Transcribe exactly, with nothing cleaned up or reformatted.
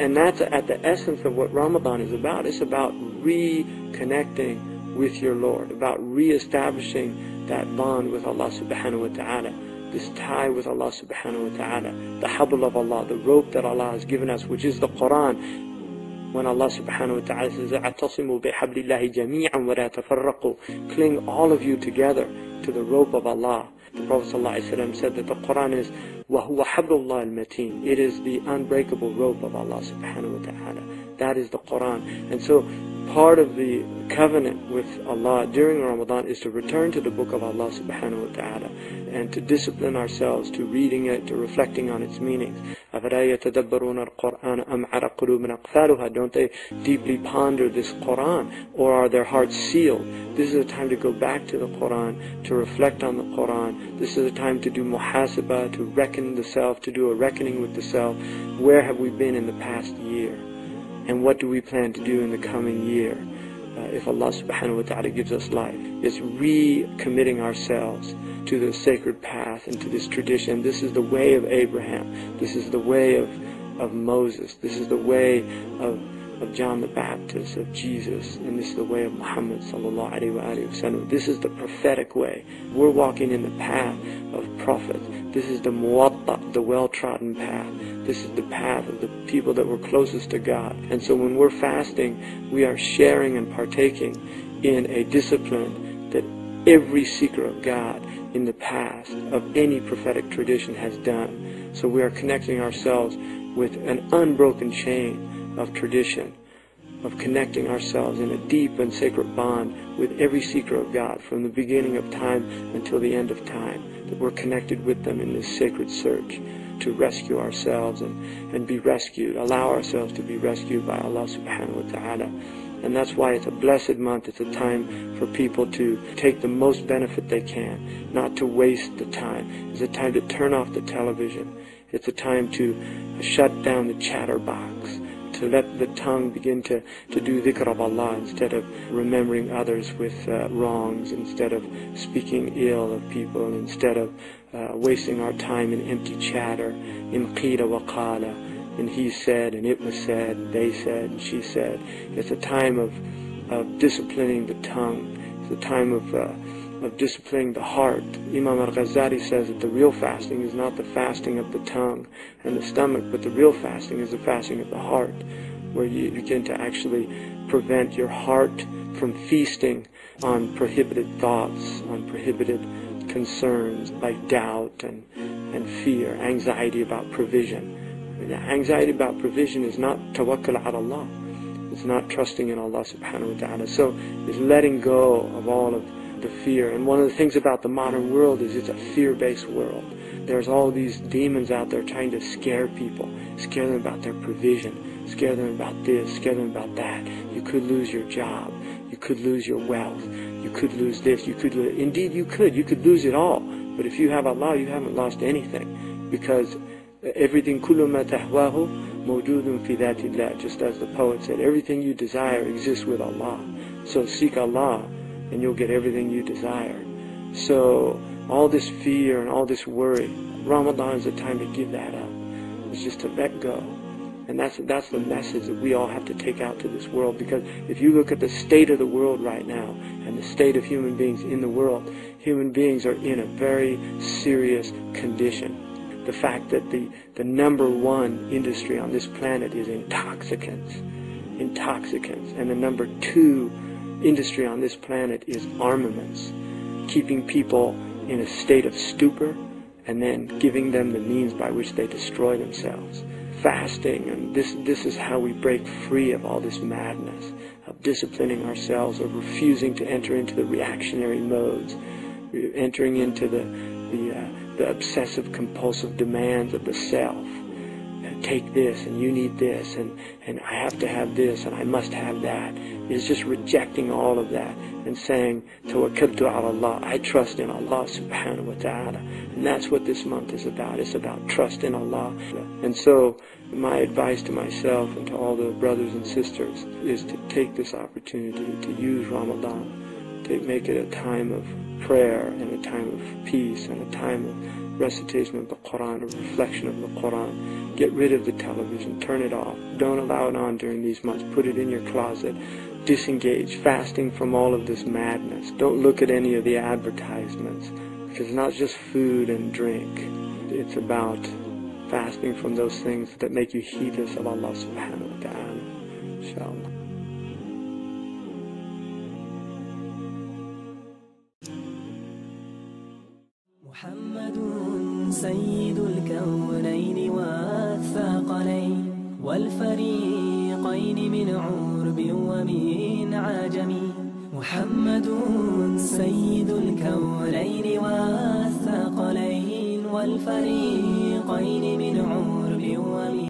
And that's at the essence of what Ramadan is about. It's about reconnecting with your Lord, about reestablishing that bond with Allah subhanahu wa ta'ala, this tie with Allah subhanahu wa ta'ala, the habl of Allah, the rope that Allah has given us, which is the Qur'an. When Allah subhanahu wa ta'ala says, "Atasimu bihabli Lahi jami'an wa tafarraqu," cling all of you together to the rope of Allah. The Prophet ﷺ said that the Qur'an is وَهُوَ حَبْلُ اللَّهِ الْمَتِينُ. It is the unbreakable rope of Allah subhanahu wa ta'ala. That is the Qur'an. And so part of the covenant with Allah during Ramadan is to return to the book of Allah subhanahu wa ta'ala and to discipline ourselves to reading it, to reflecting on its meanings. Don't they deeply ponder this Qur'an, or are their hearts sealed? This is a time to go back to the Qur'an, to reflect on the Qur'an. This is a time to do muhasabah, to reckon the self, to do a reckoning with the self. Where have we been in the past year? And what do we plan to do in the coming year, uh, if Allah subhanahu wa ta'ala gives us life? It's recommitting ourselves to the sacred path and to this tradition. This is the way of Abraham. This is the way of, of Moses. This is the way of, of John the Baptist, of Jesus. And this is the way of Muhammad sallallahu alayhi wa alayhi wa sallam. This is the prophetic way. We're walking in the path of prophets. This is the Muwatta, the well-trodden path. This is the path of the people that were closest to God. And so when we're fasting, we are sharing and partaking in a discipline that every seeker of God in the past of any prophetic tradition has done. So we are connecting ourselves with an unbroken chain of tradition, of connecting ourselves in a deep and sacred bond with every seeker of God from the beginning of time until the end of time, that we're connected with them in this sacred search to rescue ourselves and, and be rescued, allow ourselves to be rescued by Allah subhanahu wa ta'ala. And that's why it's a blessed month. It's a time for people to take the most benefit they can, not to waste the time. It's a time to turn off the television. It's a time to shut down the chatterbox, to let the tongue begin to, to do dhikr of Allah instead of remembering others with uh, wrongs, instead of speaking ill of people, instead of uh, wasting our time in empty chatter, in qida wa qala, in he said, and it was said, and they said, and she said. It's a time of, of disciplining the tongue. It's a time of... Uh, of disciplining the heart. Imam al-Ghazali says that the real fasting is not the fasting of the tongue and the stomach, but the real fasting is the fasting of the heart, where you begin to actually prevent your heart from feasting on prohibited thoughts, on prohibited concerns like doubt and, and fear, anxiety about provision. The anxiety about provision is not tawakkul ala Allah. It's not trusting in Allah subhanahu wa ta'ala. So it's letting go of all of the fear. And one of the things about the modern world is it's a fear-based world. There's all these demons out there trying to scare people, scare them about their provision, scare them about this, scare them about that. You could lose your job, you could lose your wealth, you could lose this, you could lose, indeed you could, you could lose it all. But if you have Allah, you haven't lost anything, because everything, kullu ma tahwahu mawjudun fi dhati Allah, just as the poet said, everything you desire exists with Allah. So seek Allah and you'll get everything you desire. So all this fear and all this worry, Ramadan is the time to give that up. It's just to let go. And that's, that's the message that we all have to take out to this world, because if you look at the state of the world right now and the state of human beings in the world, human beings are in a very serious condition. The fact that the, the number one industry on this planet is intoxicants, intoxicants, and the number two industry on this planet is armaments, keeping people in a state of stupor and then giving them the means by which they destroy themselves. Fasting, and this this is how we break free of all this madness, of disciplining ourselves, of refusing to enter into the reactionary modes, entering into the the, uh, the obsessive compulsive demands of the self. Take this, and you need this, and, and I have to have this, and I must have that. It's just rejecting all of that and saying, tawakkaltu ala Allah, I trust in Allah subhanahu wa ta'ala. And that's what this month is about. It's about trust in Allah. And so my advice to myself and to all the brothers and sisters is to take this opportunity to use Ramadan they make it a time of prayer and a time of peace and a time of recitation of the Qur'an, a reflection of the Qur'an. Get rid of the television, turn it off, don't allow it on during these months, put it in your closet, disengage, fasting from all of this madness. Don't look at any of the advertisements, because it's not just food and drink, it's about fasting from those things that make you heedless of Allah subhanahu wa ta'ala. InshaAllah. Muhammadun Sayyidul Kawnayni wath-Thaqalayn wal-Fariqayn min Urbi wa min Ajami. Muhammadun Sayyidul Kawnayni wath-Thaqalayn wal-Fariqayn